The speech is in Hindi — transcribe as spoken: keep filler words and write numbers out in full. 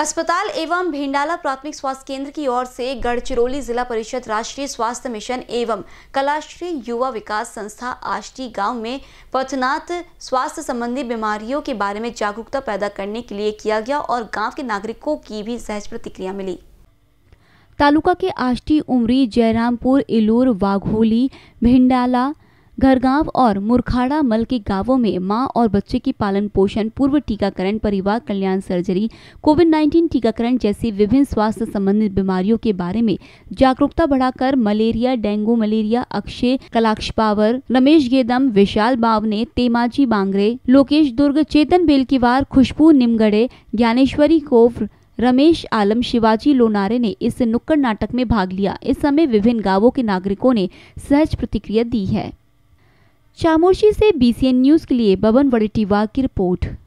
अस्पताल एवं भिंडाला प्राथमिक स्वास्थ्य केंद्र की ओर से गढ़चिरौली जिला परिषद राष्ट्रीय स्वास्थ्य मिशन एवं कलाश्री युवा विकास संस्था आष्टी गांव में पथनाथ स्वास्थ्य संबंधी बीमारियों के बारे में जागरूकता पैदा करने के लिए किया गया और गांव के नागरिकों की भी सहज प्रतिक्रिया मिली। तालुका के आष्टी, उमरी, जयरामपुर, इलोर, वाघोली, भिंडाला, घरगांव और मुरखाड़ा मल के गांवों में मां और बच्चे की पालन पोषण, पूर्व टीकाकरण, परिवार कल्याण सर्जरी, कोविड नाइन्टीन टीकाकरण जैसी विभिन्न स्वास्थ्य संबंधित बीमारियों के बारे में जागरूकता बढ़ाकर malaria, dengue malaria, Akshay, कलाक्षपावर, Ramesh Gedam, Vishal बाव ने तेमाजी बांगरे, लोकेश दुर्ग, चेतन बेलकीवर, खुशबू निमगढ़े, ज्ञानेश्वरी कोवर, रमेश आलम, शिवाजी लोनारे ने इस नुक्कड़ नाटक में भाग लिया। इस समय विभिन्न गांवों के नागरिकों ने सहज प्रतिक्रिया दी है। चामोर्शी से बी सी एन न्यूज़ के लिए बबन वड़ेटीवा की रिपोर्ट।